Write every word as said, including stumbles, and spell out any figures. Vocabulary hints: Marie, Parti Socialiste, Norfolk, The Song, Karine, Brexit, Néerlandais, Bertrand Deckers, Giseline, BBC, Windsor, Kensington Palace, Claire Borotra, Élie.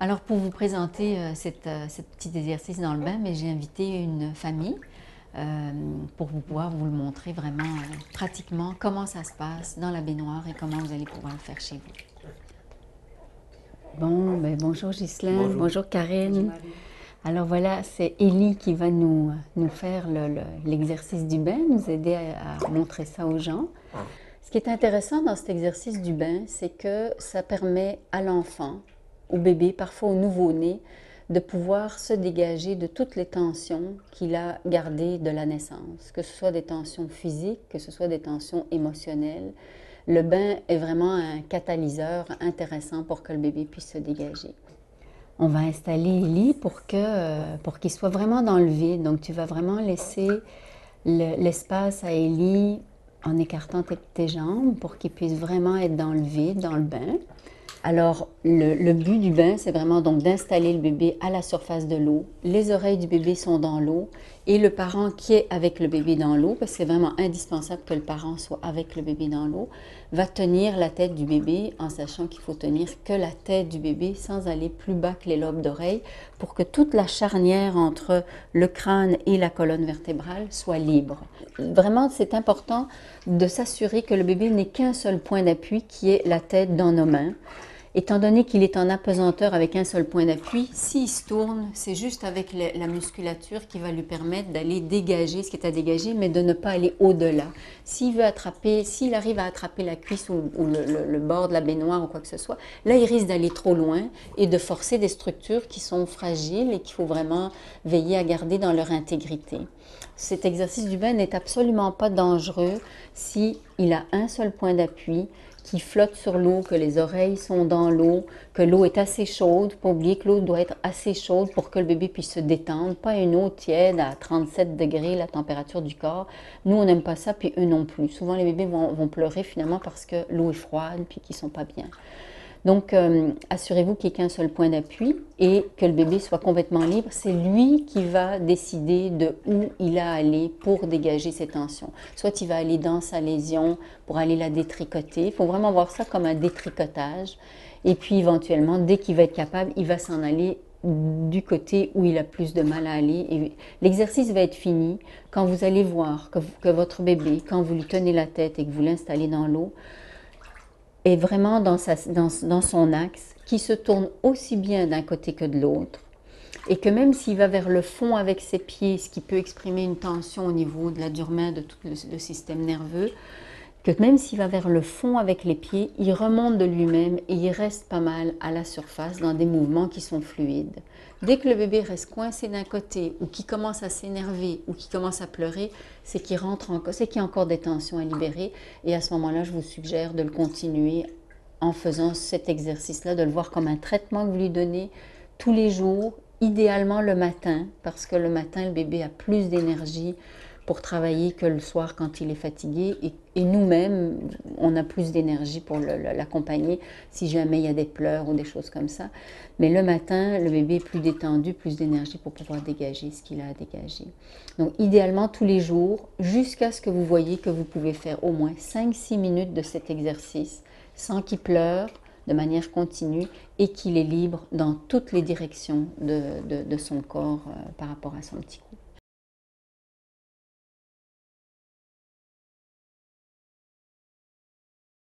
Alors pour vous présenter euh, cette, euh, ce petit exercice dans le bain, mais j'ai invité une famille euh, pour vous pouvoir vous le montrer vraiment euh, pratiquement comment ça se passe dans la baignoire et comment vous allez pouvoir le faire chez vous. Bon, ben, bonjour Giseline, bonjour. Bonjour Karine. Bonjour Marie. Alors voilà, c'est Élie qui va nous, nous faire le, le, l'exercice du bain, nous aider à, à montrer ça aux gens. Ce qui est intéressant dans cet exercice du bain, c'est que ça permet à l'enfant, au bébé, parfois au nouveau-né, de pouvoir se dégager de toutes les tensions qu'il a gardées de la naissance, que ce soit des tensions physiques, que ce soit des tensions émotionnelles. Le bain est vraiment un catalyseur intéressant pour que le bébé puisse se dégager. On va installer Élie pour que, pour qu'il soit vraiment dans le vide. Donc tu vas vraiment laisser l'espace à Élie en écartant tes, tes jambes pour qu'il puisse vraiment être dans le vide, dans le bain. Alors, le, le but du bain, c'est vraiment donc d'installer le bébé à la surface de l'eau. Les oreilles du bébé sont dans l'eau et le parent qui est avec le bébé dans l'eau, parce que c'est vraiment indispensable que le parent soit avec le bébé dans l'eau, va tenir la tête du bébé en sachant qu'il faut tenir que la tête du bébé sans aller plus bas que les lobes d'oreille pour que toute la charnière entre le crâne et la colonne vertébrale soit libre. Vraiment, c'est important de s'assurer que le bébé n'ait qu'un seul point d'appui qui est la tête dans nos mains. Étant donné qu'il est en apesanteur avec un seul point d'appui, s'il se tourne, c'est juste avec le, la musculature qui va lui permettre d'aller dégager ce qui est à dégager, mais de ne pas aller au-delà. S'il veut attraper, s'il arrive à attraper la cuisse ou, ou le, le, le bord de la baignoire ou quoi que ce soit, là, il risque d'aller trop loin et de forcer des structures qui sont fragiles et qu'il faut vraiment veiller à garder dans leur intégrité. Cet exercice du bain n'est absolument pas dangereux s'il a un seul point d'appui, qui flotte sur l'eau, que les oreilles sont dans l'eau, que l'eau est assez chaude. Pas oublier que l'eau doit être assez chaude pour que le bébé puisse se détendre. Pas une eau tiède à trente-sept degrés, la température du corps. Nous, on n'aime pas ça, puis eux non plus. Souvent, les bébés vont, vont pleurer finalement parce que l'eau est froide, puis qu'ils ne sont pas bien. Donc, euh, assurez-vous qu'il n'y ait qu'un seul point d'appui et que le bébé soit complètement libre. C'est lui qui va décider de où il a à aller pour dégager ses tensions. Soit il va aller dans sa lésion pour aller la détricoter. Il faut vraiment voir ça comme un détricotage. Et puis, éventuellement, dès qu'il va être capable, il va s'en aller du côté où il a plus de mal à aller. L'exercice va être fini quand vous allez voir que, que votre bébé, quand vous lui tenez la tête et que vous l'installez dans l'eau, est vraiment dans, sa, dans, dans son axe, qui se tourne aussi bien d'un côté que de l'autre, et que même s'il va vers le fond avec ses pieds, ce qui peut exprimer une tension au niveau de la dure-main, de tout le, le système nerveux, que même s'il va vers le fond avec les pieds, il remonte de lui-même et il reste pas mal à la surface dans des mouvements qui sont fluides. Dès que le bébé reste coincé d'un côté, ou qu'il commence à s'énerver, ou qu'il commence à pleurer, c'est qu'il rentre en... c'est qu'il y a encore des tensions à libérer. Et à ce moment-là, je vous suggère de le continuer en faisant cet exercice-là, de le voir comme un traitement que vous lui donnez tous les jours, idéalement le matin, parce que le matin, le bébé a plus d'énergie pour travailler que le soir quand il est fatigué, et, et nous-mêmes, on a plus d'énergie pour l'accompagner si jamais il y a des pleurs ou des choses comme ça. Mais le matin, le bébé est plus détendu, plus d'énergie pour pouvoir dégager ce qu'il a à dégager. Donc idéalement tous les jours, jusqu'à ce que vous voyez que vous pouvez faire au moins cinq à six minutes de cet exercice sans qu'il pleure, de manière continue, et qu'il est libre dans toutes les directions de, de, de son corps euh, par rapport à son petit cou.